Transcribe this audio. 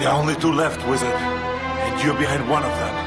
There are only two left, wizard, and you're behind one of them.